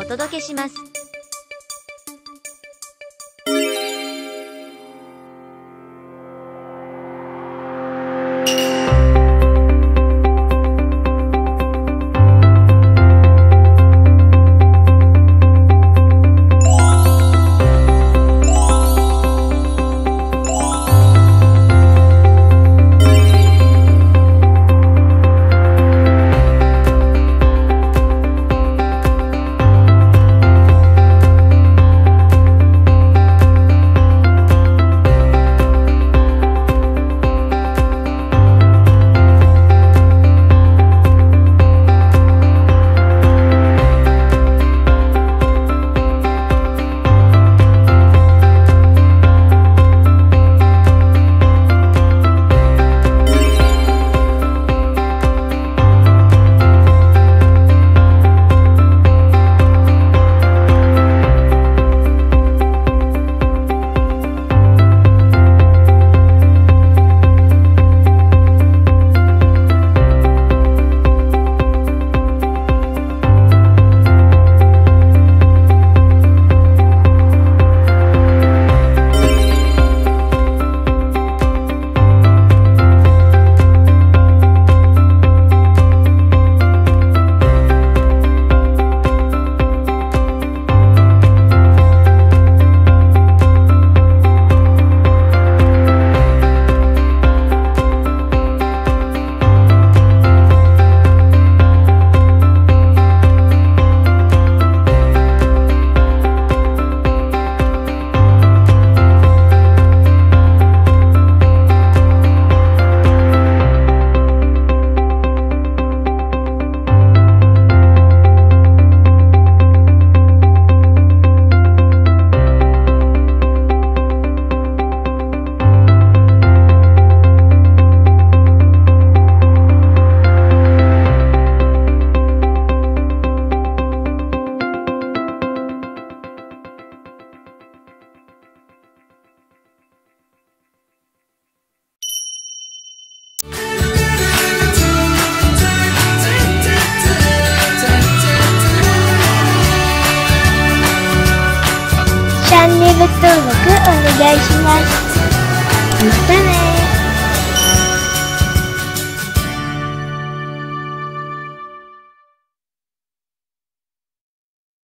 お届けします。チャンネル登録お願いします。またね。